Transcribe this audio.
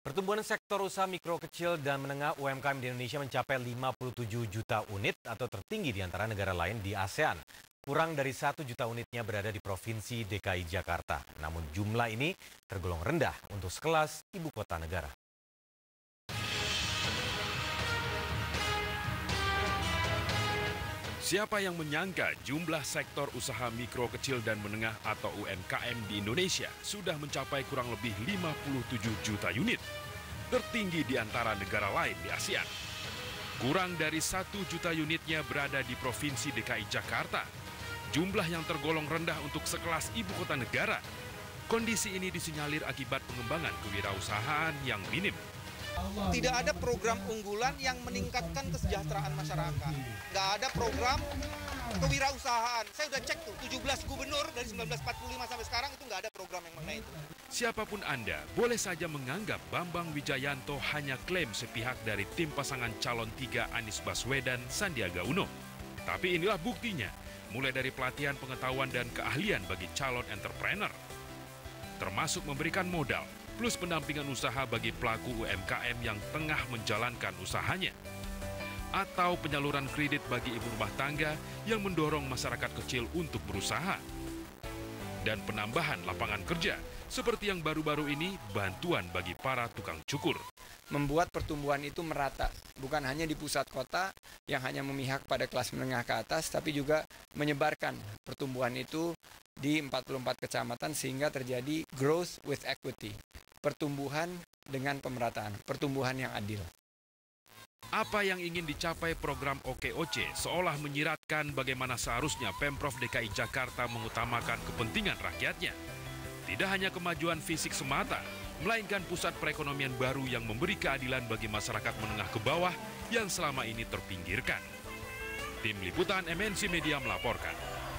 Pertumbuhan sektor usaha mikro, kecil, dan menengah UMKM di Indonesia mencapai 57 juta unit atau tertinggi di antara negara lain di ASEAN. Kurang dari 1 juta unitnya berada di Provinsi DKI Jakarta. Namun jumlah ini tergolong rendah untuk sekelas ibu kota negara. Siapa yang menyangka jumlah sektor usaha mikro, kecil, dan menengah atau UMKM di Indonesia sudah mencapai kurang lebih 57 juta unit, tertinggi di antara negara lain di ASEAN. Kurang dari 1 juta unitnya berada di Provinsi DKI Jakarta, jumlah yang tergolong rendah untuk sekelas ibu kota negara. Kondisi ini disinyalir akibat pengembangan kewirausahaan yang minim. Tidak ada program unggulan yang meningkatkan kesejahteraan masyarakat. Nggak ada program kewirausahaan. Saya sudah cek tuh, 17 gubernur dari 1945 sampai sekarang itu nggak ada program yang mengenai itu. Siapapun Anda, boleh saja menganggap Bambang Wijayanto hanya klaim sepihak dari tim pasangan calon 3 Anies Baswedan Sandiaga Uno. Tapi inilah buktinya, mulai dari pelatihan pengetahuan dan keahlian bagi calon entrepreneur, termasuk memberikan modal, plus pendampingan usaha bagi pelaku UMKM yang tengah menjalankan usahanya. Atau penyaluran kredit bagi ibu rumah tangga yang mendorong masyarakat kecil untuk berusaha. Dan penambahan lapangan kerja, seperti yang baru-baru ini bantuan bagi para tukang cukur. Membuat pertumbuhan itu merata, bukan hanya di pusat kota yang hanya memihak pada kelas menengah ke atas, tapi juga menyebarkan pertumbuhan itu di 44 kecamatan sehingga terjadi growth with equity. Pertumbuhan dengan pemerataan, pertumbuhan yang adil. Apa yang ingin dicapai program OKOC seolah menyiratkan bagaimana seharusnya Pemprov DKI Jakarta mengutamakan kepentingan rakyatnya. Tidak hanya kemajuan fisik semata, melainkan pusat perekonomian baru yang memberi keadilan bagi masyarakat menengah ke bawah yang selama ini terpinggirkan. Tim Liputan MNC Media melaporkan.